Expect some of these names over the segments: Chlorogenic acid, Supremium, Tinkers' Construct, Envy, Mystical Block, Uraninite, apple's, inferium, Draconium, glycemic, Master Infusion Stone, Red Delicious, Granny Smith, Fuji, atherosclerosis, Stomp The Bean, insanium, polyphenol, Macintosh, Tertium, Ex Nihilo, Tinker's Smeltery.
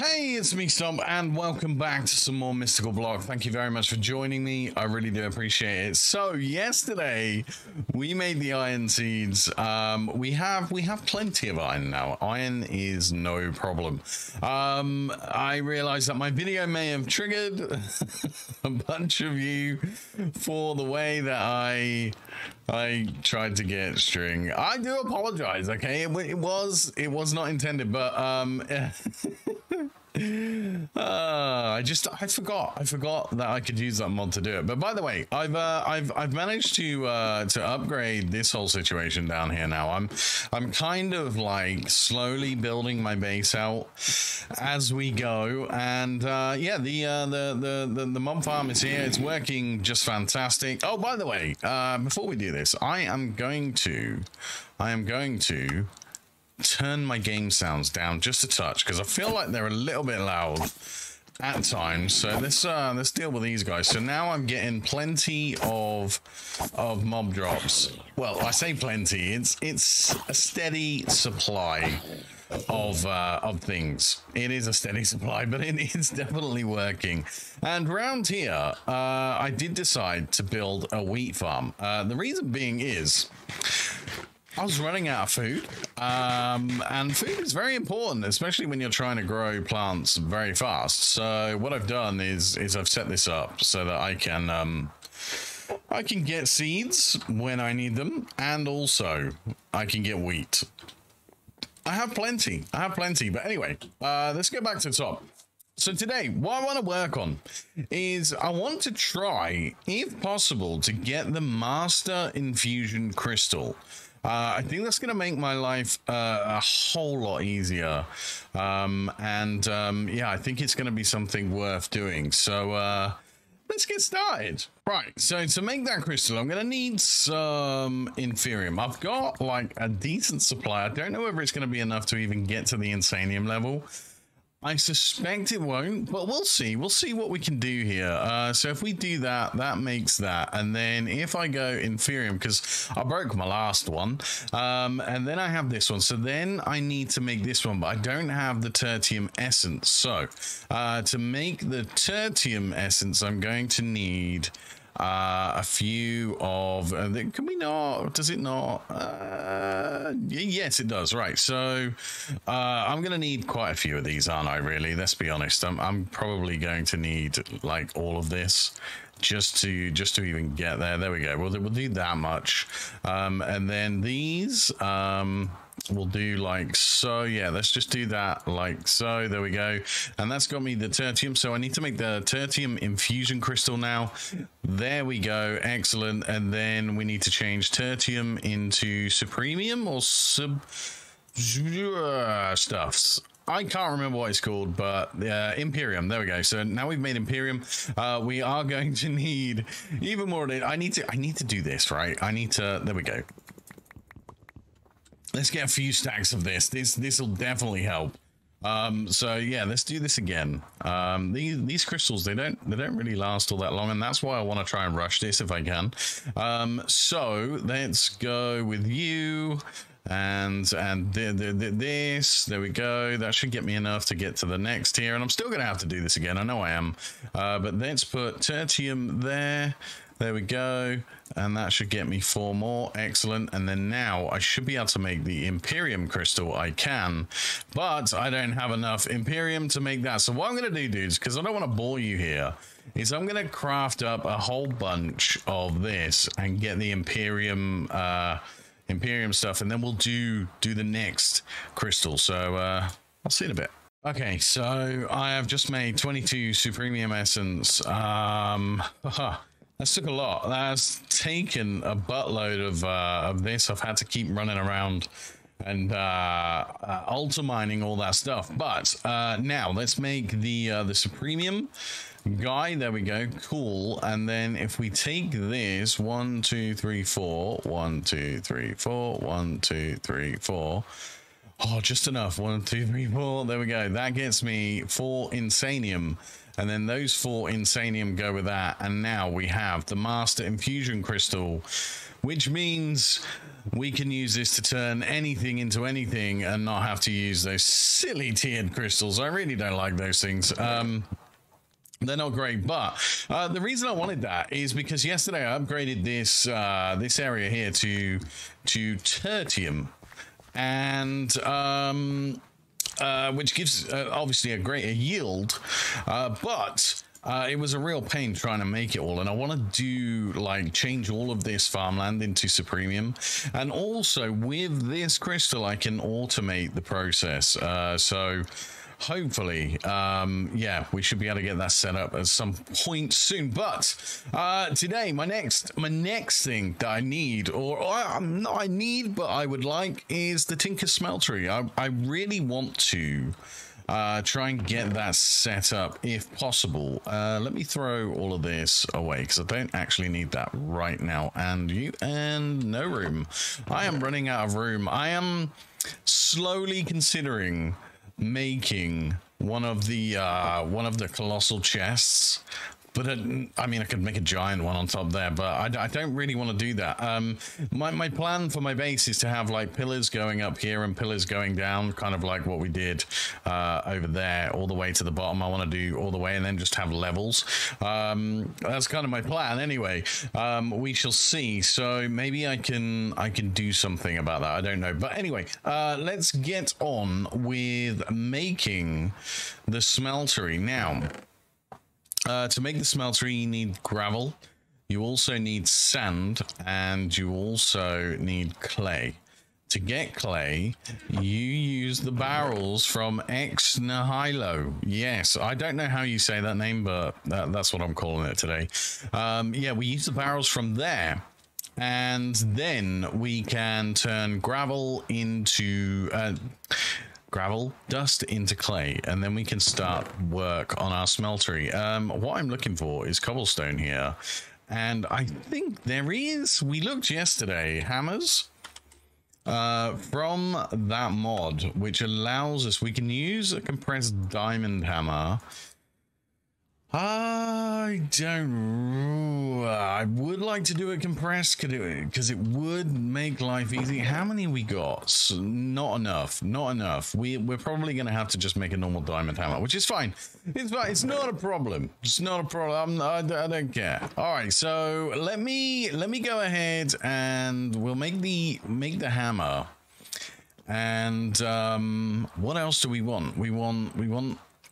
Hey, it's me, Stomp, and welcome back to some more Mystical Block. Thank you very much for joining me. I really do appreciate it. So yesterday we made the iron seeds. We have plenty of iron now. Iron is no problem. I realized that my video may have triggered a bunch of you for the way that I tried to get string. I do apologize, okay? It was not intended, but I forgot that I could use that mod to do it. But by the way, I've managed to upgrade this whole situation down here now. I'm kind of like slowly building my base out as we go, and yeah, the mob farm is here. It's working just fantastic. Oh, by the way, before we do this, I am going to turn my game sounds down just a touch because I feel like they're a little bit loud at times. So let's deal with these guys. So now I'm getting plenty of mob drops. Well, I say plenty. It's a steady supply of things. It is a steady supply, but it is definitely working. And round here, I did decide to build a wheat farm. The reason being is I was running out of food, and food is very important, especially when you're trying to grow plants very fast. So what I've done is I've set this up so that I can get seeds when I need them, and also I can get wheat. I have plenty. But anyway, let's go back to the top. So today, what I want to work on is I want to try, if possible, to get the Master Infusion Crystal. I think that's going to make my life a whole lot easier. Yeah, I think it's going to be something worth doing. So let's get started. Right, so to make that crystal, I'm going to need some inferium. I've got like a decent supply. I don't know whether it's going to be enough to even get to the insanium level. I suspect it won't, but we'll see. We'll see what we can do here. So if we do that, that makes that. And then if I go inferium, because I broke my last one, and then I have this one. So then I need to make this one, but I don't have the tertium essence. So to make the tertium essence, I'm going to need a few of... can we not... Does it not... yes, it does. Right, so I'm going to need quite a few of these, aren't I, really? Let's be honest. I'm probably going to need, like, all of this just to even get there. There we go. We'll do that much. And then these... we'll do like so. Yeah, let's just do that like so. There we go. And that's got me the tertium. So I need to make the tertium infusion crystal now. There we go. Excellent. And then we need to change tertium into supremium or sub stuffs. I can't remember what it's called, but Imperium. There we go. So now we've made Imperium. We are going to need even more. I need to do this, right? There we go. Let's get a few stacks of this. This will definitely help. So yeah, let's do this again. These crystals, they don't really last all that long, and that's why I want to try and rush this if I can. So let's go with you and this. There we go. That should get me enough to get to the next tier, and I'm still going to have to do this again. I know I am. But let's put tertium there. There we go, and that should get me 4 more. Excellent. And then now I should be able to make the Imperium crystal. I can, but I don't have enough Imperium to make that. So what I'm going to do, dudes, because I don't want to bore you here, is I'm going to craft up a whole bunch of this and get the Imperium stuff, and then we'll do the next crystal. So I'll see you in a bit. Okay, so I have just made 22 Supremium Essence. That's took a lot. That's taken a buttload of this. I've had to keep running around and ultra mining all that stuff. But now let's make the Supremium guy. There we go. Cool. And then if we take this 1, 2, 3, 4, 1, 2, 3, 4, 1, 2, 3, 4. Oh, just enough. 1, 2, 3, 4. There we go. That gets me 4 insanium. And then those 4 insanium go with that. And now we have the Master Infusion Crystal, which means we can use this to turn anything into anything and not have to use those silly tiered crystals. I really don't like those things. They're not great, but the reason I wanted that is because yesterday I upgraded this this area here to tertium, and which gives obviously a greater yield, but it was a real pain trying to make it all, and I want to do like change all of this farmland into supremium, and also with this crystal I can automate the process. So hopefully, yeah, we should be able to get that set up at some point soon. But today, my next thing that I need, or not I need, but I would like, is the Tinkers' Smeltery. I really want to try and get that set up if possible. Let me throw all of this away because I don't actually need that right now. And no room. I am running out of room. I am slowly considering making one of the colossal chests, but I mean, I could make a giant one on top there, but I don't really want to do that. My plan for my base is to have like pillars going up here and pillars going down, kind of like what we did over there, all the way to the bottom. I want to do all the way and then just have levels. That's kind of my plan anyway. We shall see. So maybe I can do something about that. I don't know. But anyway, let's get on with making the smeltery now. To make the smeltery, you need gravel, you also need sand, and you also need clay. To get clay, you use the barrels from Ex Nihilo. Yes, I don't know how you say that name, but that's what I'm calling it today. Yeah, we use the barrels from there, and then we can turn gravel into... gravel dust into clay, and then we can start work on our smeltery. What I'm looking for is cobblestone here, and I think there is, we looked yesterday, hammers from that mod, which allows us, we can use a compressed diamond hammer. I would like to do it compressed because it would make life easy. How many we got? So not enough. We're probably going to have to just make a normal diamond hammer, which is fine. It's fine. It's not a problem. It's not a problem. I don't care. All right. So let me go ahead and we'll make the hammer. And what else do we want?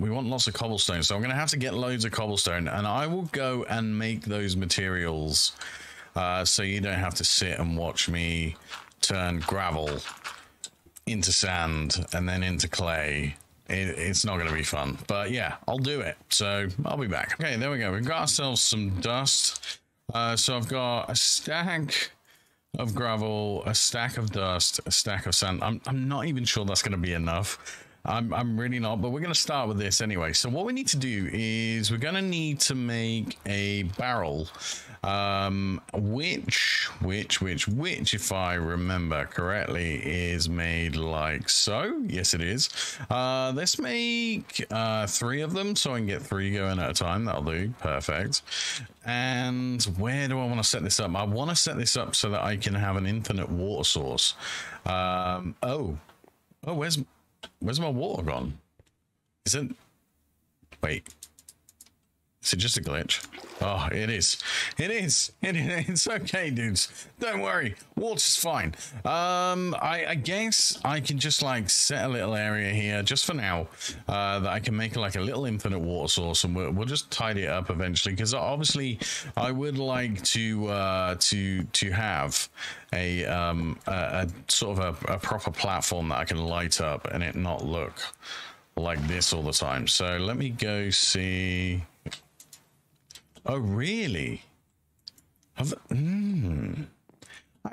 We want lots of cobblestone, so I'm going to have to get loads of cobblestone, and I will go and make those materials so you don't have to sit and watch me turn gravel into sand and then into clay. It's not going to be fun, but yeah, I'll do it, so I'll be back. Okay, there we go. We've got ourselves some dust. So I've got a stack of gravel, a stack of dust, a stack of sand. I'm not even sure that's going to be enough. I'm really not, but we're going to start with this anyway. So what we need to do is we're going to need to make a barrel, which, if I remember correctly, is made like so. Yes, it is. Let's make 3 of them so I can get 3 going at a time. That'll do. Perfect. And where do I want to set this up? I want to set this up so that I can have an infinite water source. Oh, where's my water gone? Wait. Is it just a glitch? Oh, it is. It is. It's okay, dudes. Don't worry. Water's fine. I guess I can just like set a little area here just for now that I can make like a little infinite water source, and we'll just tidy it up eventually, because obviously I would like to have a sort of a proper platform that I can light up and it not look like this all the time. So let me go see. Oh, really? I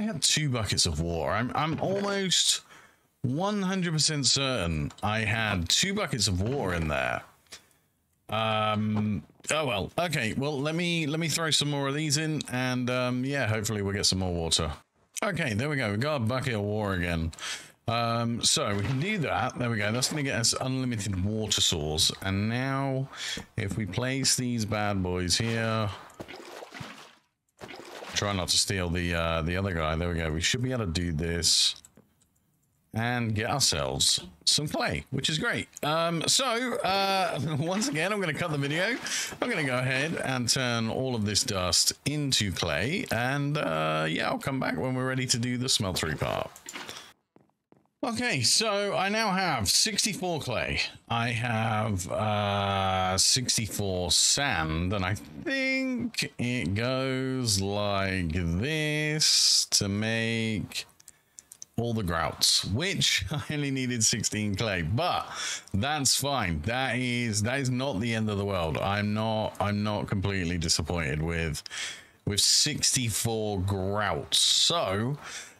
had 2 buckets of water. I'm almost 100% certain I had 2 buckets of water in there. Oh, well, okay. Well, let me throw some more of these in, and yeah, hopefully we'll get some more water. Okay, there we go. We got a bucket of water again. So we can do that. There we go. That's going to get us unlimited water source. And now if we place these bad boys here, try not to steal the other guy. There we go. We should be able to do this and get ourselves some clay, which is great. Once again, I'm going to cut the video. I'm going to go ahead and turn all of this dust into clay. And yeah, I'll come back when we're ready to do the smeltery part. Okay, so I now have 64 clay. I have 64 sand, and I think it goes like this to make all the grouts, which I only needed 16 clay, but that's fine. That is not the end of the world. I'm not completely disappointed with 64 grouts. So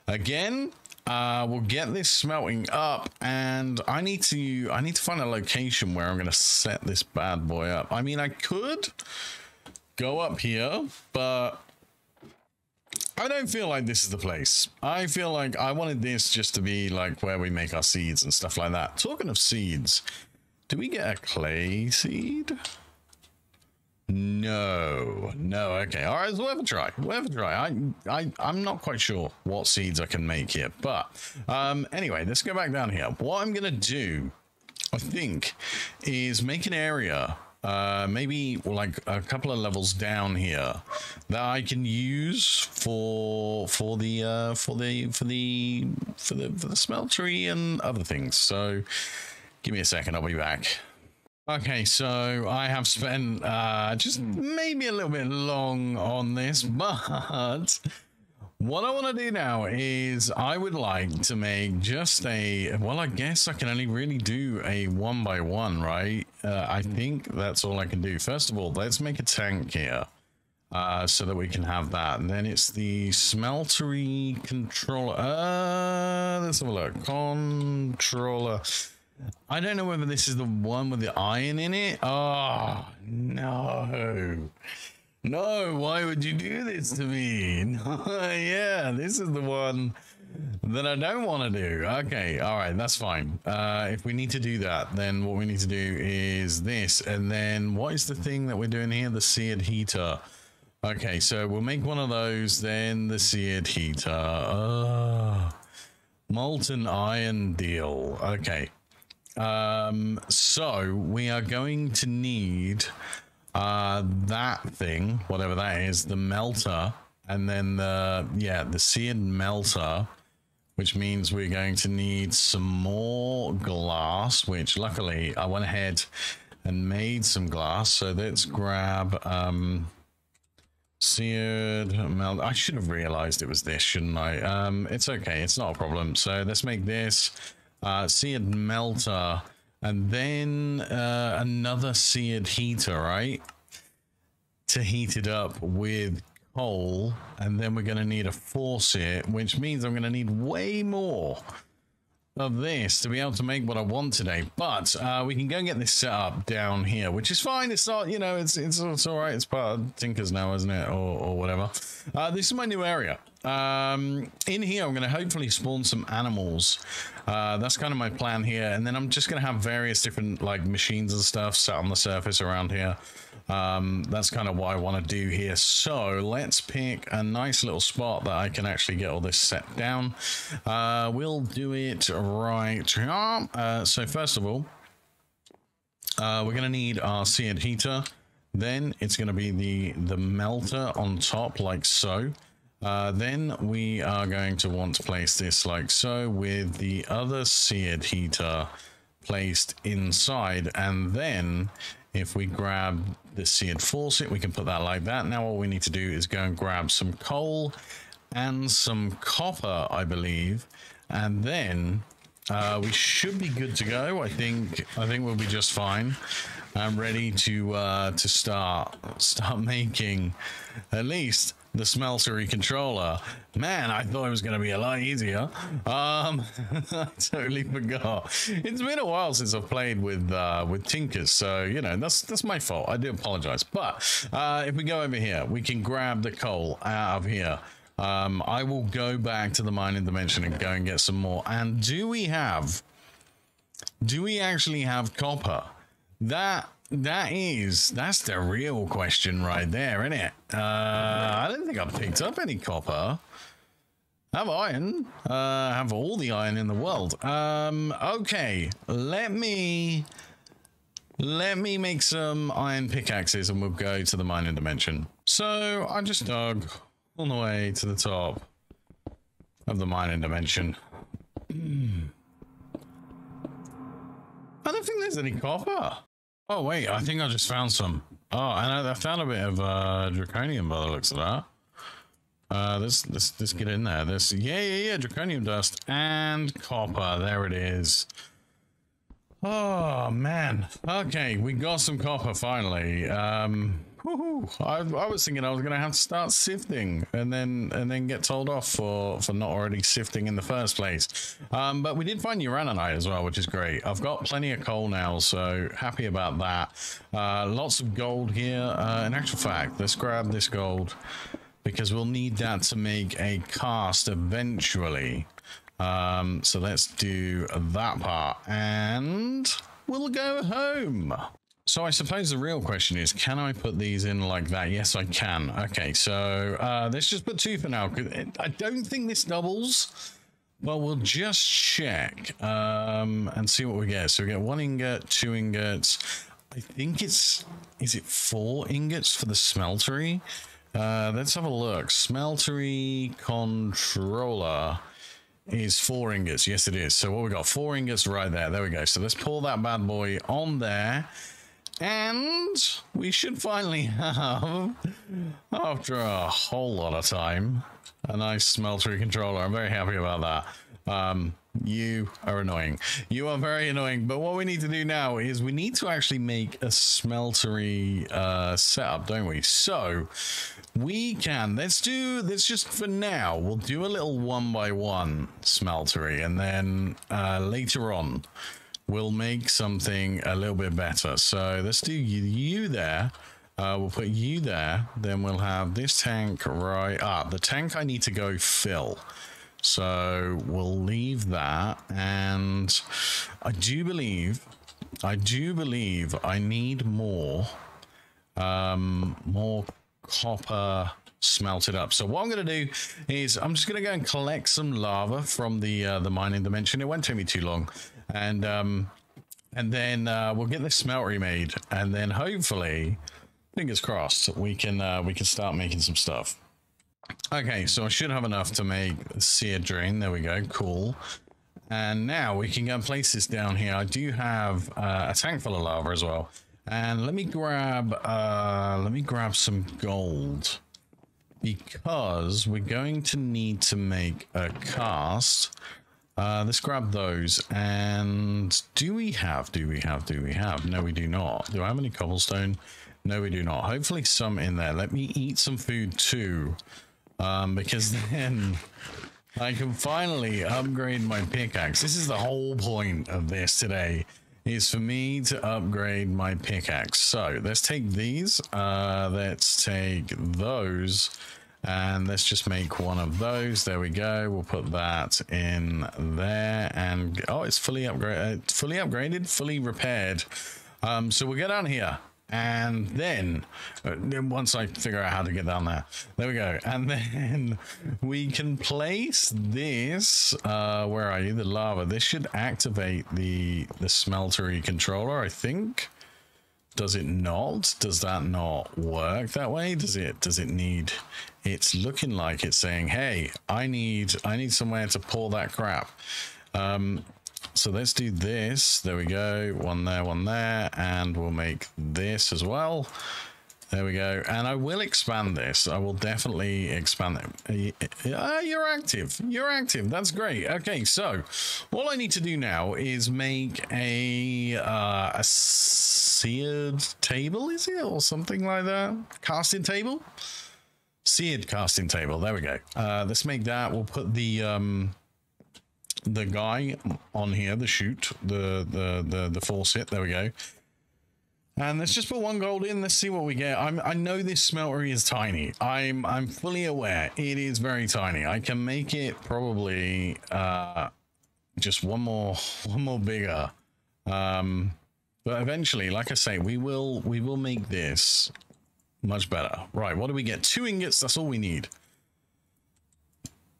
again, we'll get this smelting up, and I need to find a location where I'm going to set this bad boy up. I mean, I could go up here, but I don't feel like this is the place. I feel like I wanted this just to be like where we make our seeds and stuff like that. Talking of seeds, do we get a clay seed? No. Okay. All right. So we'll have a try. I'm not quite sure what seeds I can make here, but anyway, let's go back down here. What I'm gonna do, I think, is make an area, maybe like a couple of levels down here, that I can use for the smeltery and other things. So, give me a second. I'll be back. Okay, so I have spent just maybe a little bit long on this, but what I want to do now is I would like to make just a, well, I guess I can only really do a 1x1, right? I think that's all I can do. First of all, let's make a tank here so that we can have that. And then it's the smeltery controller. Let's have a look. Controller. I don't know whether this is the one with the iron in it. Oh, no. No, why would you do this to me? Yeah, this is the one that I don't want to do. Okay, all right, that's fine. If we need to do that, then what we need to do is this. And then what is the thing that we're doing here? The seared heater. Okay, so we'll make one of those, then the seared heater. Molten iron deal. Okay. So we are going to need that thing, whatever that is, the melter, and then the seared melter, which means we're going to need some more glass, which luckily I went ahead and made some glass. So let's grab seared melter. I should have realized it was this, shouldn't I? It's okay, it's not a problem. So let's make this seared melter, and then another seared heater, right? To heat it up with coal, and then we're going to need a faucet, which means I'm going to need way more of this to be able to make what I want today. But we can go and get this set up down here, which is fine. It's not, you know, it's all right. It's part of Tinkers now, isn't it, or whatever. This is my new area. In here, I'm going to hopefully spawn some animals. That's kind of my plan here. And then I'm just going to have various different like machines and stuff set on the surface around here. That's kind of what I want to do here. So let's pick a nice little spot that I can actually get all this set down. We'll do it right here. So first of all, we're going to need our seared heater. Then it's going to be the melter on top like so. Then we are going to want to place this like so with the other seared heater placed inside. And then if we grab the seared faucet, we can put that like that. Now all we need to do is go and grab some coal and some copper, I believe. And then we should be good to go. I think we'll be just fine. I'm ready to start making at least the smeltery controller. Man, I thought it was going to be a lot easier. I totally forgot. It's been a while since I've played with Tinkers, so you know that's my fault. I do apologize. But if we go over here, we can grab the coal out of here, I will go back to the mining dimension and go and get some more. And do we actually have copper? That's the real question right there, isn't it? I don't think I've picked up any copper. Have iron. Have all the iron in the world. Okay, let me make some iron pickaxes and we'll go to the mining dimension. So I just dug all the way to the top of the mining dimension. I don't think there's any copper. Oh wait, I think I just found some. Oh, and I found a bit of draconium by the looks of that. Let's get in there. Yeah, draconium dust and copper. There it is. Oh man. Okay, we got some copper finally. I was thinking I was gonna have to start sifting and then get told off for not already sifting in the first place. But we did find Uraninite as well, which is great. I've got plenty of coal now, so happy about that. Lots of gold here. In actual fact, let's grab this gold because we'll need that to make a cast eventually. So let's do that part and we'll go home. So I suppose the real question is, can I put these in like that? Yes, I can. Okay, so let's just put two for now. I don't think this doubles. Well, we'll just check and see what we get. So we get 1 ingot, 2 ingots. I think it's, is it 4 ingots for the smeltery? Let's have a look. Smeltery controller is 4 ingots. Yes, it is. So what we got, 4 ingots right there. There we go. So let's pull that bad boy on there. And we should finally have, after a whole lot of time, a nice smeltery controller. I'm very happy about that. You are annoying. You are very annoying. But what we need to do now is we need to actually make a smeltery setup, don't we? So we can, let's just for now, we'll do a little 1 by 1 smeltery. And then later on, we'll make something a little bit better. So let's do you there. We'll put you there. Then we'll have this tank right up. The tank I need to go fill. So we'll leave that. And I do believe I need more copper smelted up. So what I'm going to do is I'm just going to go and collect some lava from the mining dimension. It won't take me too long. And then we'll get this smeltery made, and then hopefully, fingers crossed, we can start making some stuff. Okay, so I should have enough to make a sear drain. There we go, cool. And now we can go and place this down here. I do have a tank full of lava as well. And let me grab some gold, because we're going to need to make a cast. Let's grab those. And do we have? No, we do not. Do I have any cobblestone? No, we do not. Hopefully some in there. Let me eat some food too, because then I can finally upgrade my pickaxe. This is the whole point of this today, is for me to upgrade my pickaxe. So let's take these. Let's take those. And let's just make one of those. There we go. We'll put that in there. And oh, it's fully upgraded, fully repaired. So we'll get down here. And then once I figure out how to get down there we go. And then we can place this, where are you? The lava. This should activate the smeltery controller, I think. Does it not? Does that not work that way? Does it need, it's looking like it's saying, hey, I need somewhere to pour that crap. So let's do this. There we go. One there, and we'll make this as well. There we go. And I will expand this. I will definitely expand it. You're active. You're active. That's great. Okay, so all I need to do now is make a seared table, is it? Or something like that? Casting table? Seared casting table. There we go. Let's make that. We'll put the guy on here, the chute, the force hit. There we go. And let's just put 1 gold in. Let's see what we get. I know this smeltery is tiny. I'm fully aware it is very tiny. I can make it probably just one more bigger. But eventually, like I say, we will make this much better. Right? What do we get? 2 ingots. That's all we need.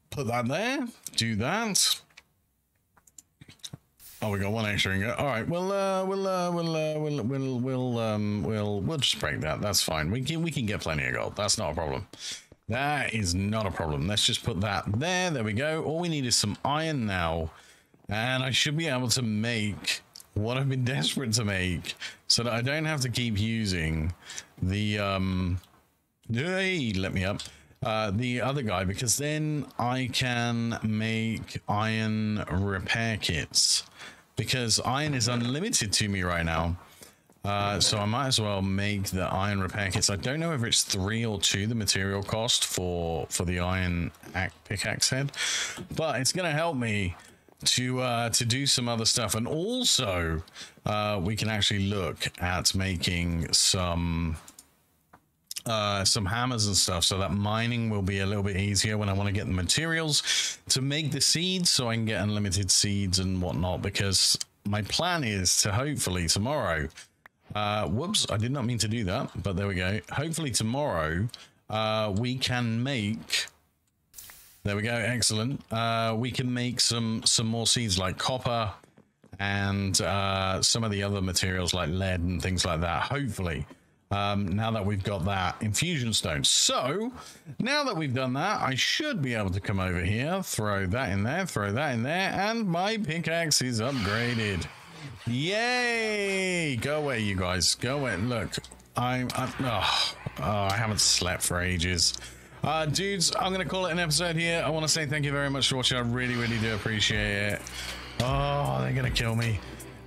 Put that there. Do that. Oh, we got 1 extra ingot. All right, we'll just break that. That's fine. We can get plenty of gold. That's not a problem. That is not a problem. Let's just put that there. There we go. All we need is some iron now, and I should be able to make what I've been desperate to make, so that I don't have to keep using the Hey, let me up. The other guy, because then I can make iron repair kits, because iron is unlimited to me right now, so I might as well make the iron repair kits. I don't know if it's 3 or 2 the material cost for the iron pickaxe head, but it's gonna help me to do some other stuff. And also we can actually look at making some hammers and stuff, so that mining will be a little bit easier when I want to get the materials to make the seeds, so I can get unlimited seeds and whatnot, because my plan is to hopefully tomorrow, whoops, I did not mean to do that, but there we go. Hopefully tomorrow we can make, there we go, excellent, we can make some more seeds like copper and some of the other materials like lead and things like that, hopefully. Now that we've got that infusion stone. So now that we've done that, I should be able to come over here, throw that in there, throw that in there, and my pickaxe is upgraded. Yay! Go away, you guys. Go away. Look, I haven't slept for ages. Dudes, I'm going to call it an episode here. I want to say thank you very much for watching. I really, really do appreciate it. Oh, they're going to kill me.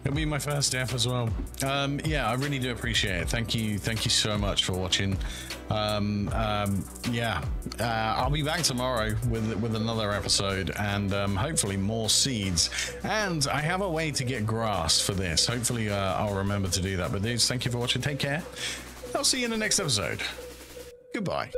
It'll be my first death as well. Yeah, I really do appreciate it. Thank you so much for watching. Yeah, I'll be back tomorrow with another episode, and hopefully more seeds. And I have a way to get grass for this. Hopefully I'll remember to do that. But dudes, thank you for watching. Take care. I'll see you in the next episode. Goodbye.